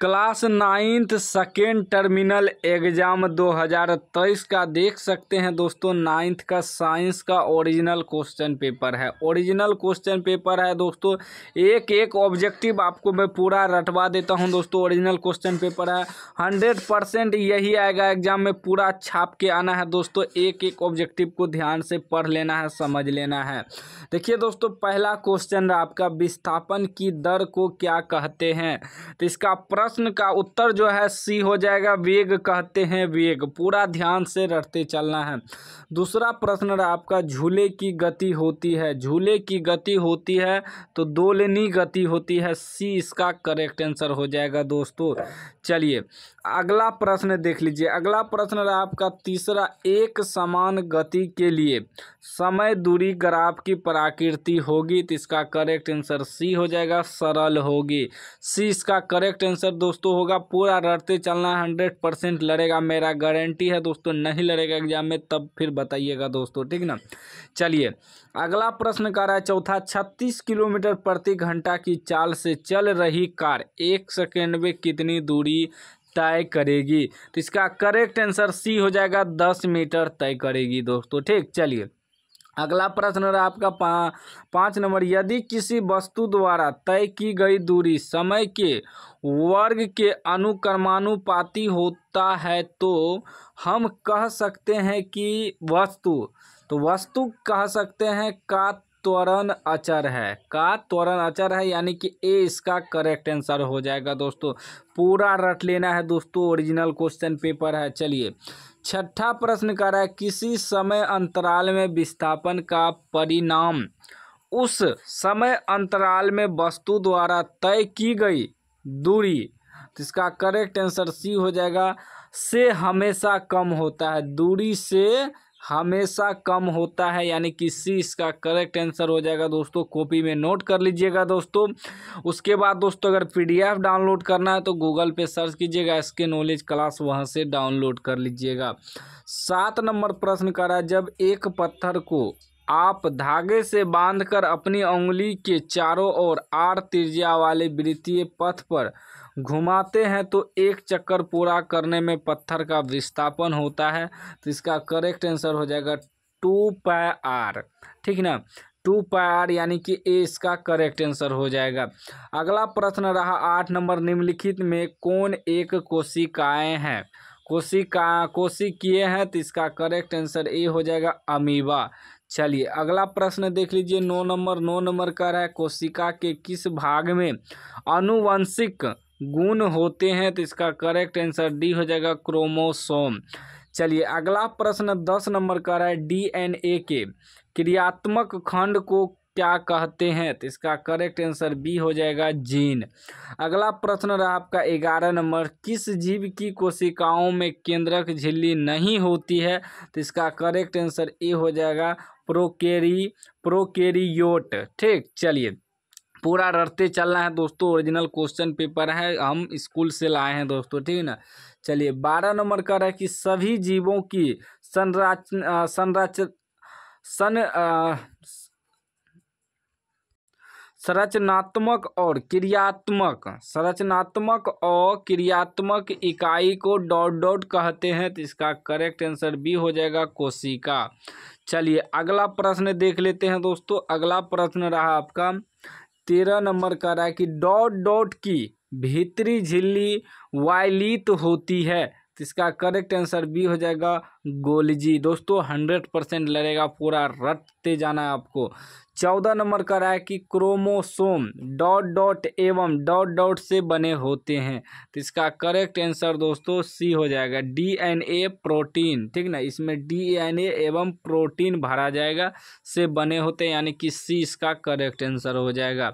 Class ninth second terminal exam 2023 का देख सकते हैं दोस्तों। नाइन्थ का साइंस का ओरिजिनल क्वेश्चन पेपर है, दोस्तों। एक एक ऑब्जेक्टिव आपको मैं पूरा रटवा देता हूं दोस्तों। ओरिजिनल क्वेश्चन पेपर है, 100% यही आएगा एग्ज़ाम में, पूरा छाप के आना है दोस्तों। एक एक ऑब्जेक्टिव को ध्यान से पढ़ लेना है, समझ लेना है। देखिए दोस्तों, पहला क्वेश्चन आपका विस्थापन की दर को क्या कहते हैं, तो इसका प्रश्न का उत्तर जो है सी हो जाएगा, वेग कहते हैं। वेग पूरा ध्यान से रटते चलना है। दूसरा प्रश्न आपका झूले की गति होती है, तो दोलनी गति होती है। सी इसका करेक्ट आंसर हो जाएगा दोस्तों। चलिए अगला प्रश्न देख लीजिए। अगला प्रश्न आपका तीसरा, एक समान गति के लिए समय दूरी ग्राफ की प्रकृति होगी, तो इसका करेक्ट आंसर सी हो जाएगा, सरल होगी। सी इसका करेक्ट आंसर दोस्तों होगा। पूरा रटते चलना, 100% लड़ेगा, मेरा गारंटी है दोस्तों। नहीं लड़ेगा एग्जाम में तब फिर बताइएगा दोस्तों, ठीक ना। चलिए अगला प्रश्न का रहा है चौथा, 36 किलोमीटर प्रति घंटा की चाल से चल रही कार 1 सेकेंड में कितनी दूरी तय करेगी, तो इसका करेक्ट आंसर सी हो जाएगा, 10 मीटर तय करेगी दोस्तों, ठीक। चलिए अगला प्रश्न रहा आपका 5 नंबर, यदि किसी वस्तु द्वारा तय की गई दूरी समय के वर्ग के अनुक्रमानुपाती होता है तो हम कह सकते हैं कि वस्तु कह सकते हैं का त्वरण अचर है, यानी कि ए इसका करेक्ट आंसर हो जाएगा दोस्तों। पूरा रट लेना है दोस्तों, ओरिजिनल क्वेश्चन पेपर है। चलिए छठा प्रश्न कह रहा है, किसी समय अंतराल में विस्थापन का परिणाम उस समय अंतराल में वस्तु द्वारा तय की गई दूरी, तो इसका करेक्ट आंसर सी हो जाएगा, से हमेशा कम होता है। दूरी से हमेशा कम होता है, यानी कि सी इसका करेक्ट आंसर हो जाएगा दोस्तों। कॉपी में नोट कर लीजिएगा दोस्तों। उसके बाद दोस्तों अगर पीडीएफ डाउनलोड करना है तो गूगल पे सर्च कीजिएगा एसके नॉलेज क्लास, वहां से डाउनलोड कर लीजिएगा। 7 नंबर प्रश्न कर रहा है, जब एक पत्थर को आप धागे से बांधकर अपनी उंगली के चारों ओर 8 त्रिज्या वाले वृत्तीय पथ पर घुमाते हैं तो एक चक्कर पूरा करने में पत्थर का विस्थापन होता है, तो इसका करेक्ट आंसर हो जाएगा 2πr, ठीक ना। 2πr यानी कि ए इसका करेक्ट आंसर हो जाएगा। अगला प्रश्न रहा 8 नंबर, निम्नलिखित में कौन एक कोशिकाएं हैं, कोशिकीय हैं, तो इसका करेक्ट आंसर ए हो जाएगा, अमीबा। चलिए अगला प्रश्न देख लीजिए 9 नंबर। 9 नंबर का रहा है, कोशिका के किस भाग में आनुवंशिक गुण होते हैं, तो इसका करेक्ट आंसर डी हो जाएगा, क्रोमोसोम। चलिए अगला प्रश्न 10 नंबर का रहा है, डीएनए के क्रियात्मक खंड को क्या कहते हैं, तो इसका करेक्ट आंसर बी हो जाएगा, जीन। अगला प्रश्न रहा आपका 11 नंबर, किस जीव की कोशिकाओं में केंद्रक झिल्ली नहीं होती है, तो इसका करेक्ट आंसर ए हो जाएगा, प्रोकैरियोट, ठीक। चलिए पूरा रटते चलना है दोस्तों, ओरिजिनल क्वेश्चन पेपर है, हम स्कूल से लाए हैं दोस्तों, ठीक है ना। चलिए 12 नंबर का रहा है कि सभी जीवों की संरचनात्मक और क्रियात्मक इकाई को ... कहते हैं, तो इसका करेक्ट आंसर बी हो जाएगा, कोशिका। चलिए अगला प्रश्न देख लेते हैं दोस्तों। अगला प्रश्न रहा आपका 13 नंबर का रहा है कि ... की भीतरी झिल्ली वायलित होती है, तो इसका करेक्ट आंसर बी हो जाएगा, गोल्जी। दोस्तों 100% लड़ेगा, पूरा रटते जाना है आपको। 14 नंबर का रहा है कि क्रोमोसोम ... एवं ... से बने होते हैं, तो इसका करेक्ट आंसर दोस्तों सी हो जाएगा, डीएनए प्रोटीन, ठीक ना। इसमें डीएनए एवं प्रोटीन भरा जाएगा, से बने होते हैं, यानी कि सी इसका करेक्ट आंसर हो जाएगा।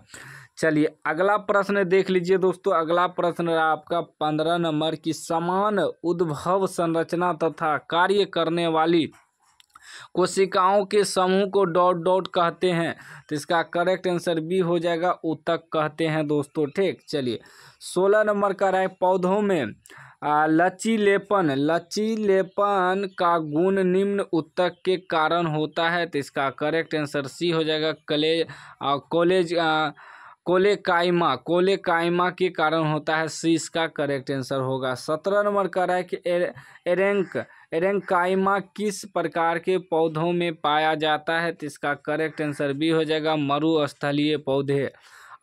चलिए अगला प्रश्न देख लीजिए दोस्तों। अगला प्रश्न रहा आपका 15 नंबर की समान उद्भव संरचना तथा कार्य करने वाली कोशिकाओं के समूह को ... कहते हैं, तो इसका करेक्ट आंसर बी हो जाएगा, ऊतक कहते हैं दोस्तों, ठीक। चलिए 16 नंबर का रहा है, पौधों में लचीलेपन का गुण निम्न ऊतक के कारण होता है, तो इसका करेक्ट आंसर सी हो जाएगा, कोलेज कोलेकाइमा, कोलेकाइमा के कारण होता है, सी इसका करेक्ट आंसर होगा। 17 नंबर कह रहा है कि एरेंकाइमा किस प्रकार के पौधों में पाया जाता है, तो इसका करेक्ट आंसर भी हो जाएगा मरुस्थलीय पौधे।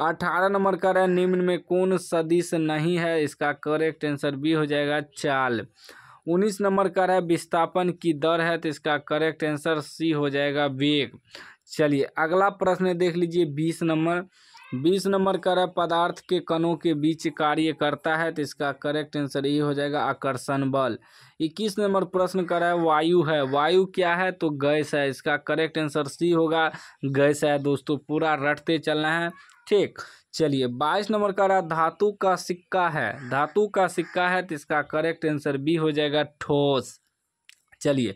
18 नंबर कह रहा है निम्न में कौन सदिश नहीं है, इसका करेक्ट आंसर भी हो जाएगा चाल। 19 नंबर का है विस्थापन की दर है, तो इसका करेक्ट आंसर सी हो जाएगा वेग। चलिए अगला प्रश्न देख लीजिए 20 नंबर का है पदार्थ के कणों के बीच कार्य करता है, तो इसका करेक्ट आंसर ये हो जाएगा आकर्षण बल। 21 नंबर प्रश्न का है, वायु क्या है, तो गैस है, इसका करेक्ट आंसर सी होगा गैस है। दोस्तों पूरा रटते चलना है, ठीक। चलिए 22 नंबर का रहा धातु का सिक्का है, धातु का सिक्का है, तो इसका करेक्ट आंसर बी हो जाएगा ठोस। चलिए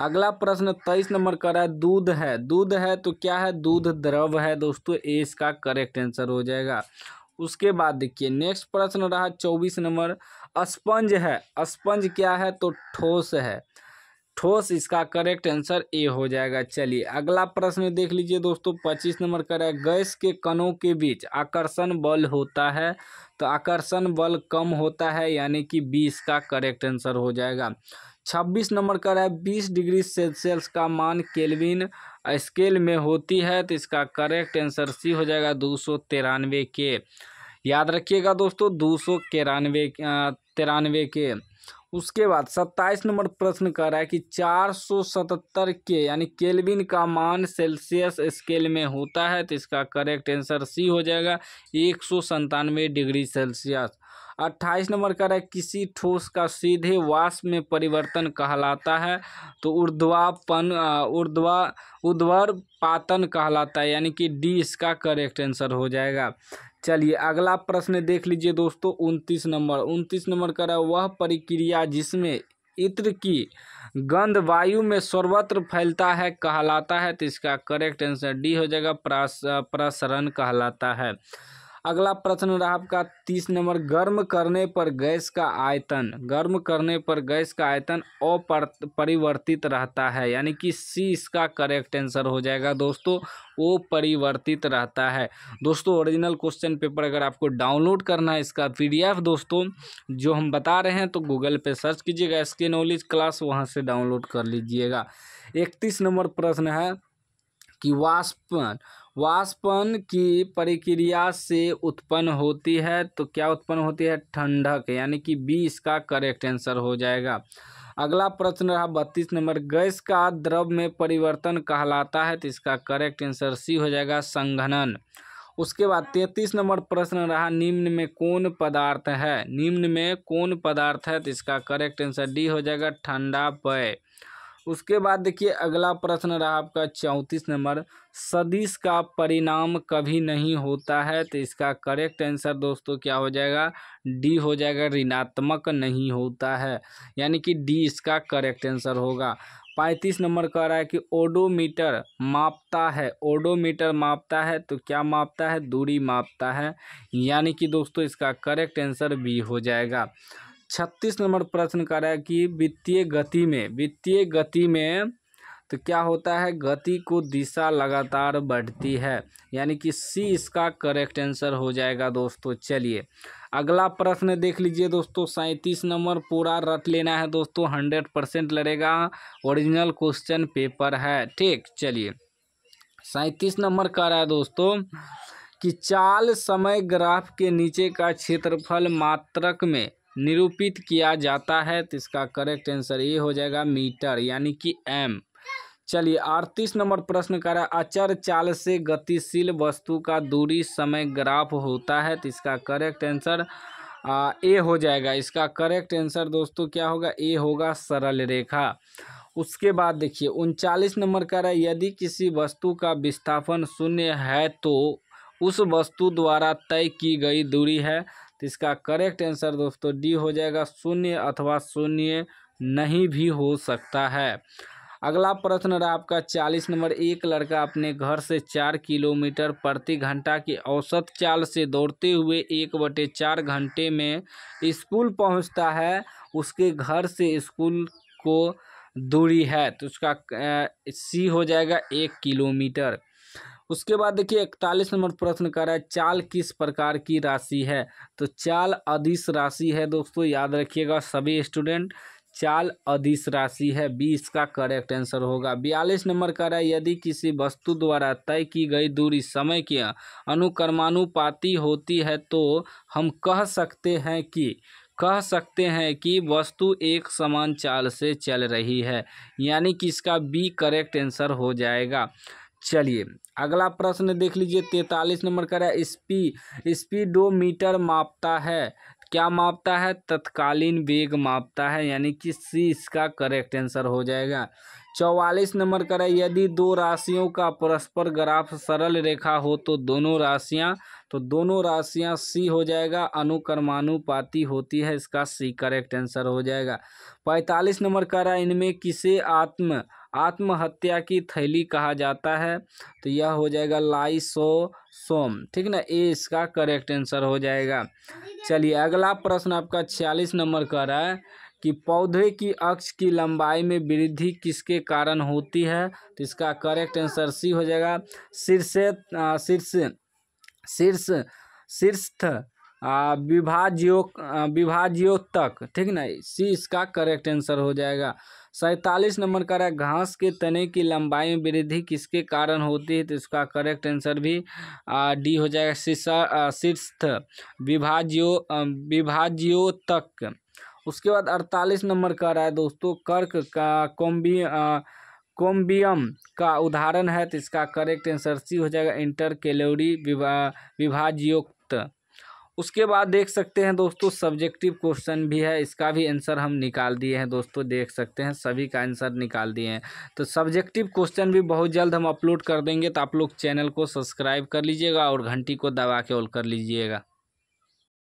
अगला प्रश्न 23 नंबर का रहा दूध है, दूध है तो क्या है, दूध द्रव है। दोस्तों ए इसका करेक्ट आंसर हो जाएगा। उसके बाद देखिए नेक्स्ट प्रश्न रहा 24 नंबर स्पंज है, स्पंज क्या है, तो ठोस है, ठोस इसका करेक्ट आंसर ए हो जाएगा। चलिए अगला प्रश्न देख लीजिए दोस्तों 25 नंबर का है गैस के कणों के बीच आकर्षण बल होता है, तो आकर्षण बल कम होता है, यानी कि 20 का करेक्ट आंसर हो जाएगा। 26 नंबर का है 20 डिग्री सेल्सियस का मान केल्विन स्केल में होती है, तो इसका करेक्ट आंसर सी हो जाएगा 293 के। याद रखिएगा दोस्तों 293 के। उसके बाद 27 नंबर प्रश्न कह रहा है कि 477 के यानी केल्विन का मान सेल्सियस स्केल में होता है, तो इसका करेक्ट आंसर सी हो जाएगा 197 डिग्री सेल्सियस। 28 नंबर कह रहा है किसी ठोस का सीधे वाष्प में परिवर्तन कहलाता है, तो ऊर्ध्वर पातन कहलाता है, यानी कि डी इसका करेक्ट आंसर हो जाएगा। चलिए अगला प्रश्न देख लीजिए दोस्तों 29 नंबर का है वह प्रक्रिया जिसमें इत्र की गंध वायु में सर्वत्र फैलता है कहलाता है, तो इसका करेक्ट आंसर डी हो जाएगा प्रसरण कहलाता है। अगला प्रश्न रहा आपका 30 नंबर गर्म करने पर गैस का आयतन, गर्म करने पर गैस का आयतन अपरिवर्तित रहता है, यानी कि सी इसका करेक्ट आंसर हो जाएगा। दोस्तों वो परिवर्तित रहता है। दोस्तों ओरिजिनल क्वेश्चन पेपर अगर आपको डाउनलोड करना है इसका PDF दोस्तों जो हम बता रहे हैं, तो गूगल पे सर्च कीजिएगा SK नॉलेज क्लास, वहाँ से डाउनलोड कर लीजिएगा। 31 नंबर प्रश्न है कि वाष्पन की प्रक्रिया से उत्पन्न होती है, तो क्या उत्पन्न होती है, ठंडक, यानी कि बी इसका करेक्ट आंसर हो जाएगा। अगला प्रश्न रहा 32 नंबर गैस का द्रव में परिवर्तन कहलाता है, तो इसका करेक्ट आंसर सी हो जाएगा संघनन। उसके बाद 33 नंबर प्रश्न रहा निम्न में कौन पदार्थ है, निम्न में कौन पदार्थ है, तो इसका करेक्ट आंसर डी हो जाएगा ठंडा पेय। उसके बाद देखिए अगला प्रश्न रहा आपका 34 नंबर सदिश का परिणाम कभी नहीं होता है, तो इसका करेक्ट आंसर दोस्तों क्या हो जाएगा, डी हो जाएगा ऋणात्मक नहीं होता है, यानी कि डी इसका करेक्ट आंसर होगा। 35 नंबर कह रहा है कि ओडोमीटर मापता है, ओडोमीटर मापता है, तो क्या मापता है, दूरी मापता है, यानी कि दोस्तों इसका करेक्ट आंसर बी हो जाएगा। 36 नंबर प्रश्न कह रहा है कि वित्तीय गति में तो क्या होता है, गति को दिशा लगातार बढ़ती है, यानी कि सी इसका करेक्ट आंसर हो जाएगा। दोस्तों चलिए अगला प्रश्न देख लीजिए दोस्तों 37 नंबर, पूरा रट लेना है दोस्तों, 100% लड़ेगा, ओरिजिनल क्वेश्चन पेपर है, ठीक। चलिए 37 नंबर कह रहा है दोस्तों कि चाल समय ग्राफ के नीचे का क्षेत्रफल मात्रक में निरूपित किया जाता है, तो इसका करेक्ट आंसर ये हो जाएगा मीटर, यानी कि m। चलिए 38 नंबर प्रश्न कह रहा है अचर चाल से गतिशील वस्तु का दूरी समय ग्राफ होता है, तो इसका करेक्ट आंसर ए हो जाएगा। इसका करेक्ट आंसर दोस्तों क्या होगा, ए होगा सरल रेखा। उसके बाद देखिए 39 नंबर कह रहा है यदि किसी वस्तु का विस्थापन 0 है, तो उस वस्तु द्वारा तय की गई दूरी है, इसका करेक्ट आंसर दोस्तों डी हो जाएगा 0 अथवा 0 नहीं भी हो सकता है। अगला प्रश्न रहा आपका 40 नंबर, एक लड़का अपने घर से 4 किलोमीटर प्रति घंटा की औसत चाल से दौड़ते हुए 1/4 घंटे में स्कूल पहुंचता है, उसके घर से स्कूल को दूरी है, तो उसका सी हो जाएगा 1 किलोमीटर। उसके बाद देखिए 41 नंबर प्रश्न कर रहा है चाल किस प्रकार की राशि है। तो चाल अदिश राशि है दोस्तों, याद रखिएगा सभी स्टूडेंट, चाल अदिश राशि है, बी इसका करेक्ट आंसर होगा। 42 नंबर का है यदि किसी वस्तु द्वारा तय की गई दूरी समय के अनुक्रमानुपाती होती है तो हम कह सकते हैं कि वस्तु एक समान चाल से चल रही है, यानी कि इसका बी करेक्ट आंसर हो जाएगा। चलिए अगला प्रश्न देख लीजिए 43 नंबर का है स्पीडोमीटर मापता है, क्या मापता है? तत्कालीन वेग मापता है, यानी कि सी इसका करेक्ट आंसर हो जाएगा। 44 नंबर का है यदि दो राशियों का परस्पर ग्राफ सरल रेखा हो तो दोनों राशियां सी हो जाएगा, अनुक्रमानुपाती होती है, इसका सी करेक्ट आंसर हो जाएगा। 45 नंबर का है इनमें किसे आत्महत्या की थैली कहा जाता है? तो यह हो जाएगा लाइसोसोम, ठीक ना, ए इसका करेक्ट आंसर हो जाएगा। चलिए अगला प्रश्न आपका 46 नंबर का है कि पौधे की अक्ष की लंबाई में वृद्धि किसके कारण होती है? तो इसका करेक्ट आंसर सी हो जाएगा, शीर्ष विभाज्यों तक, ठीक ना, सी इसका करेक्ट आंसर हो जाएगा। 47 नंबर का घास के तने की लंबाई में वृद्धि किसके कारण होती है? तो इसका करेक्ट आंसर भी डी हो जाएगा, शीर्ष विभाज्यों तक। उसके बाद 48 नंबर का है दोस्तों कर्क का कोम्बियम का उदाहरण है, तो इसका करेक्ट आंसर सी हो जाएगा, इंटर कैलोरी विभाज्युक्त। उसके बाद देख सकते हैं दोस्तों सब्जेक्टिव क्वेश्चन भी है, इसका भी आंसर हम निकाल दिए हैं दोस्तों, देख सकते हैं सभी का आंसर निकाल दिए हैं। तो सब्जेक्टिव क्वेश्चन भी बहुत जल्द हम अपलोड कर देंगे, तो आप लोग चैनल को सब्सक्राइब कर लीजिएगा और घंटी को दबा के ऑल कर लीजिएगा।